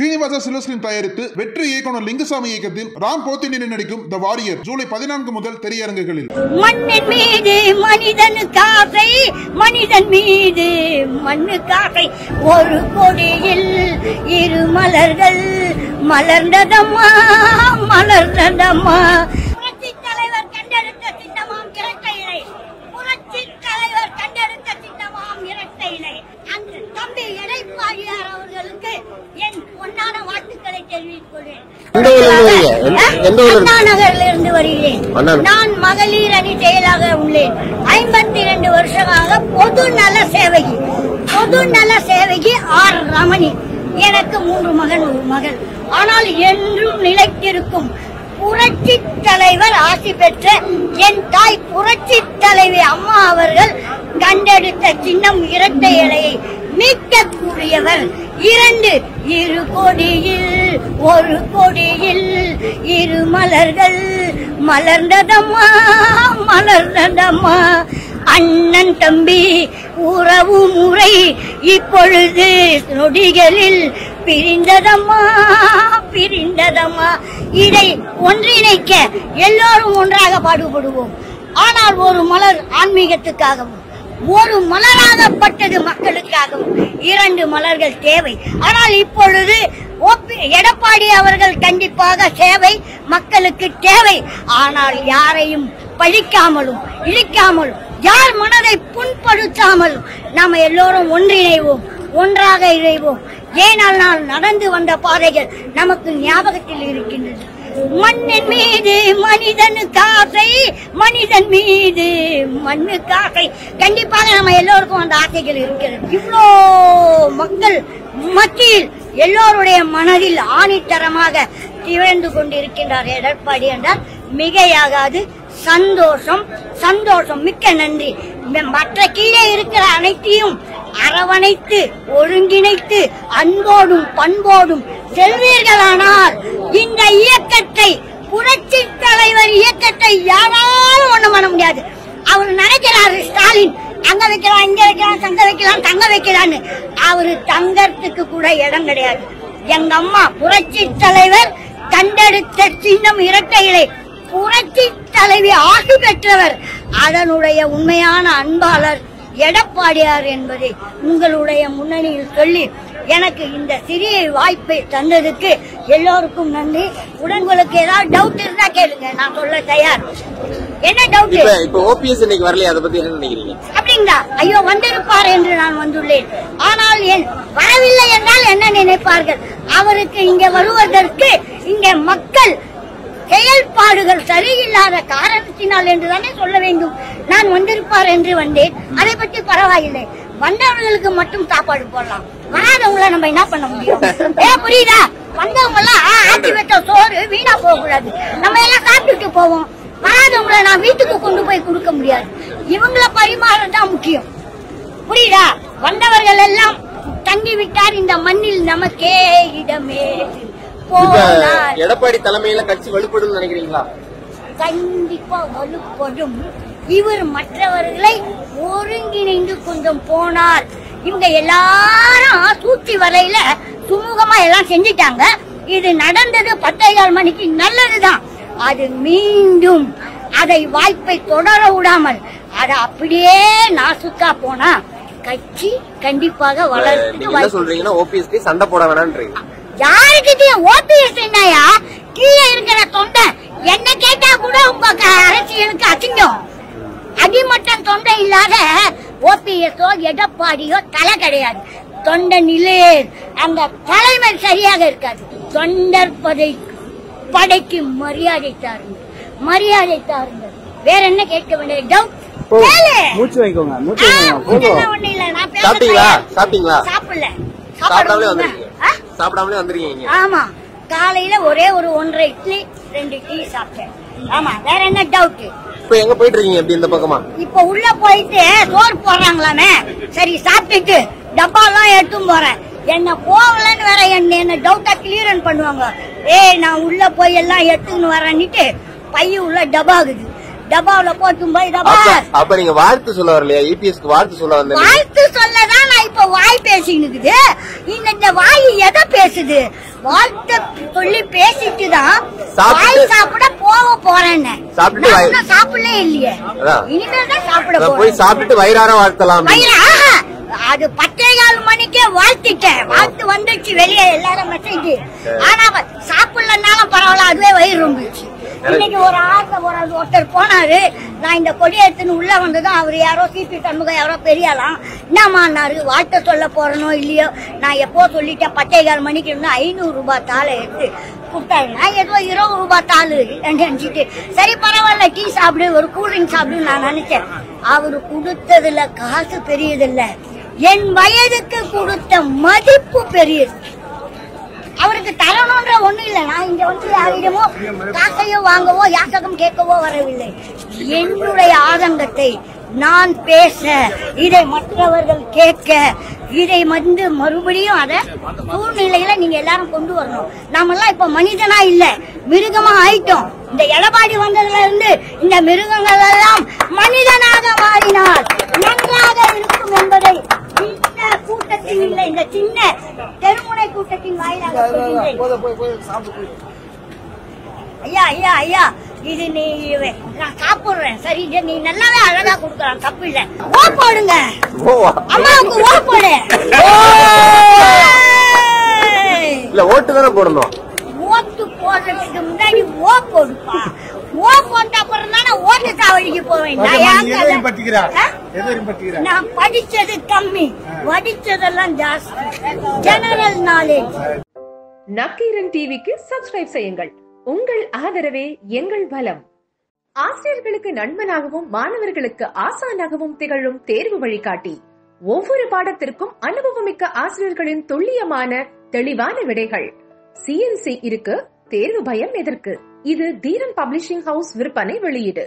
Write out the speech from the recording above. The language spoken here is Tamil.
Srinivasa Silverscreen Tayaritu, Vetri Ekon Lingasami Ekadil, Ram Pothinin Nadikum, the Warrior, Julie Padinan Kumudal, Terriangalil. Money made the money than Kafe, money than me, the money Kafe, Porukodi, Iru Malargal, Malandadama, Malandadama. நான் மகளிர் அணி செயலாக உள்ளேன். 52 வருஷமாக பொது நல சேவைக்கு ஆர் ரமணி. எனக்கு 3 மகன் 1 மகள். ஆனால் என்றும் நிலைத்திருக்கும் புரட்சி தலைவர் ஆசி பெற்ற என் தாய் புரட்சி தலைவி அம்மா அவர்கள் கண்டெடுத்த சின்னம் இரட்டை இலையை மீட்கக்கூடியவர். 2 இரு கொடியில் ஒரு கொடியில் இரு மலர்கள் மலர்ந்ததம்மா மலர்ந்ததம்மா. அண்ணன் தம்பி உறவு முறை இப்பொழுது நொடிகளில் பிரிந்ததம்மா பிரிந்ததம்மா. இதை ஒன்றிணைக்க எல்லோரும் ஒன்றாக பாடுபடுவோம். ஆனால் ஒரு மலர் ஆன்மீகத்துக்காகவும் ஒரு மலராகப்பட்டது மக்களுக்காகவும் 2 மலர்கள் தேவை. ஆனால் இப்பொழுது எடப்பாடி அவர்கள் கண்டிப்பாக சேவை மக்களுக்கு தேவை. ஆனால் யாரையும் பழிக்காமலும் இழிக்காமலும் யார் மனதை புண்படுத்தாமலும் நாம் எல்லோரும் ஒன்றிணைவோம், ஒன்றாக இணைவோம். ஏனால் நான் நடந்து வந்த பாதைகள் நமக்கு ஞாபகத்தில் இருக்கின்றது. மண்ணின் மீது மனிதனுக்கு ஆசை, மனிதன் மீது மண்ணுக்கு ஆசை. கண்டிப்பாக நம்ம எல்லோருக்கும் அந்த ஆசைகள் இருக்கிறது. இவ்வளோ மக்கள் மத்தியில் எல்லோருடைய மனதில் ஆணித்தரமாக திகழ்ந்து கொண்டிருக்கின்றார் எடப்பாடி என்றால் மிகையாகாது. சந்தோஷம், சந்தோஷம். மிக்க நன்றி. மற்ற கீழே இருக்கிற அனைத்தையும் அரவணைத்து ஒருங்கிணைத்து அன்போடும் பண்போடும் செல்வீர்களானால் இந்த இயக்கத்தை, புரட்சி தலைவர் இயக்கத்தை யாராலும் ஒண்ணும் பண்ண முடியாது. அவர் நினைக்கிறாரு ஸ்டாலின் அங்க வைக்கலாம், இங்க வைக்கலாம், தங்க வைக்கலாம், தங்க வைக்கலான்னு. அவரு தங்கறதுக்கு கூட இடம் கிடையாது. எங்க அம்மா புரட்சி தலைவர் கண்டெடுத்த சின்னம் இரட்டை இலை, புரட்சி தலைவி ஆசி பெற்றவர், அதனுடைய உண்மையான அன்பாளர் எடப்பாடியார் என்பதை உங்களுடைய முன்னணியில் சொல்லி எனக்கு இந்த சிறிய வாய்ப்பை தந்ததுக்கு எல்லோருக்கும் நன்றி. உங்களுக்கு ஏதாவது டவுட் இருந்தா கேளுங்க, நான் சொல்ல தயார். என்ன டவுட்? இப்ப ஓபிஎஸ் இன்னைக்கு வரலையா, அதை பத்தி என்ன நினைக்கிறீங்க? அப்படிங்களா? ஐயோ, வந்திருப்பார் என்று நான் வந்துள்ளேன். ஆனால் வரவில்லை என்றால் என்ன நினைப்பார்கள்? அவருக்கு இங்க வருவதற்கு இங்க மக்கள் செயல்பாடுகள் சரியில்லாத காரணத்தினால் என்றுதானே சொல்ல வேண்டும். நான் வந்திருப்பார் என்று வந்தேன், அதை பற்றி பரவாயில்லை. வந்தவர்களுக்கு மட்டும் சாப்பாடு போடலாம், வராதவங்கள நம்ம என்ன பண்ண முடியும்? புரியுதா? வந்தவங்க எல்லாம் ஆட்சி பெற்ற சோறு வீணா போக கூடாது, நம்ம எல்லாம் சாப்பிட்டுட்டு போவோம். வராதவங்கள நான் வீட்டுக்கு கொண்டு போய் கொடுக்க முடியாது. இவங்கள பரிமாறதான் முக்கியம். புரியுதா? வந்தவர்கள் எல்லாம் தங்கிவிட்டார் இந்த மண்ணில் நமக்கே இடமே. எடப்பாடி தலைமையில கட்சி வலுப்படும் நினைக்கிறீங்களா? கண்டிப்பா வலுப்படும். இவர் மற்றவர்களை ஒருங்கிணைந்து கொஞ்சம் போனார். இவங்க எல்லாரும் சூழ்ச்சி வரையில சுமூகமா எல்லாம் செஞ்சிட்டாங்க. இது நடந்தது 10:15 மணிக்கு நல்லதுதான். அது மீண்டும் அதை வாய்ப்பை தொடர விடாமல் அதை அப்படியே நாசுக்கா போனா கட்சி கண்டிப்பாக வளர்ந்து சொல்றீங்கன்னா ஓபிஎஸ்க்கு சண்டை போட வேணான்றீங்க. யாருக்கு ஓபிஎஸ் என்னையா கீழே இருக்கிற தொண்டை என்ன கேட்டா கூட உங்க அரசியலுக்கு அசிங்கம். அடிமட்டம் தொண்டை இல்லாத ஓபிஎஸோ எடப்பாடியோ தலை கிடையாது. தொண்டை நிலையே அந்த தலைமை சரியாக இருக்காது. தொண்டர் படைக்கு மரியாதை தாருங்கள், மரியாதை தாருங்கள். வேற என்ன கேட்க வேண்டிய டவுட்? ஒண்ணு இல்ல, நான் சாப்பிடல. சாப்பிடாமலே வந்துருக்கீங்க? ஆமா, காலையில ஒரே ஒரு 1.5 இட்லி 2 டீ சாப்பிட்டேன். ஆமா, வேற என்ன டவுட்? இப்ப எங்க போயிட்டு இருக்கீங்க? அப்படி இந்த பக்கமா இப்ப உள்ள போயிட்டு சோறு போடுறாங்களாமே, சரி சாப்பிட்டுட்டு டப்பா எல்லாம் எடுத்து போறேன். என்ன போகலன்னு வேற என்ன டவுட்டா கிளியரன் பண்ணுவாங்க. ஏய், நான் உள்ள போய் எல்லாம் எடுத்துன்னு வரேன்னுட்டு பையன் உள்ள டபாகுது. டபாவில போய் வாழ்த்து சொல்ல வரலையா? வாழ்த்து சொல்லதான் நான் இப்ப வாய் பேசினுக்குது. இந்த வாய் எதை பேசுது? வாழ்த்து சொல்லி பேசிட்டு தான் வாய் சாப்பிட போக போறேன்னு. சாப்பிடல இல்லையே, இனிமேல் தான் சாப்பிட போய் சாப்பிட்டு வயிறார வாழ்த்தலாம். அது 10:15 மணிக்கே வாழ்த்திட்டேன். வாழ்த்து வந்துச்சு வெளியே எல்லாரும் மெசேஜ். ஆனா சாப்பிடலன்னாலும் பரவாயில்ல, அதுவே வயிறு ரொம்பிச்சு. இன்னைக்கு ஒரு ஒருத்தர் போனாரு, நான் இந்த கொடியேத்துன்னு உள்ள வந்ததும் அவர் யாரோ சிபி சண்முகம் யாரோ பெரியாலாம் என்னமானாரு, வாழ்த்த சொல்ல போறனோ இல்லையோ நான் எப்போ சொல்லிட்டேன். 10:15 மணிக்கு இருந்தா 500 ரூபாய் தாளை எடுத்து கொடுத்தாரு. நான் ஏதோ 20 ரூபாய் தாள் நினைச்சிட்டு சரி பரவாயில்ல டீ சாப்பிடு ஒரு கூல்ட்ரிங்க் சாப்பிடு நான் நினைச்சேன். அவரு கொடுத்ததுல காசு பெரியதில்ல, என் வயதுக்கு கொடுத்த மதிப்பு பெரியது. அவருக்கு தரணும்ன்ற ஒண்ணும் இல்ல, நான் இங்க வந்து யாரிடமோ காசையோ வாங்கவோ யாசகம் கேட்கவோ வரவில்லை. என்னுடைய ஆதங்கத்தை நான் பேச, இதை மற்றவர்கள் கேட்க, இதை வந்து மறுபடியும் அத சூழ்நிலையில நீங்க எல்லாரும் கொண்டு வரணும். நாம எல்லாம் இப்ப மனிதனா இல்ல மிருகமா ஆயிட்டோம். இந்த எடப்பாடி வந்ததுல இருந்து இந்த மிருகங்கள் எல்லாம் மனிதனாக மாறினால் நன்றாக இருக்கும் என்பதை கூட்டத்தில் இல்லை இந்த சின்ன தெருமுனை கூட்டத்தின் வாயிலாக சொல்கிறேன். ஐயா ஐயா ஐயா இது நீ நான் சாப்பிடுறேன் சரி, நீ நல்லாவே அழகா கொடுக்கறான் தப்பு இல்ல. ஓ போடுங்க அம்மாவுக்கு, ஓ போடு இல்ல ஓட்டு தானே போடணும். ஓட்டு போடுறதுக்கு முன்னாடி ஓ போடுப்பா. ஓ போட்ட அப்புறம் தானே ஓட்டு சாவடிக்கு போவேன். நான் படிச்சது கம்மி, வடிச்சதெல்லாம் ஜாஸ்தி. General knowledge. நக்கீரன் டிவிக்கு சப்ஸ்கிரைப் செய்யுங்கள். உங்கள் ஆதரவே எங்கள் பலம். ஆசிரியர்களுக்கு நண்பனாகவும் மாணவர்களுக்கு ஆசானாகவும் திகழும் தேர்வு வழிகாட்டி. ஒவ்வொரு பாடத்திற்கும் அனுபவமிக்க ஆசிரியர்களின் துல்லியமான தெளிவான விடைகள். CNC இருக்கு, தேர்வு பயம் எதற்கு? இது தீரன் பப்ளிஷிங் ஹவுஸ் விற்பனை வெளியீடு.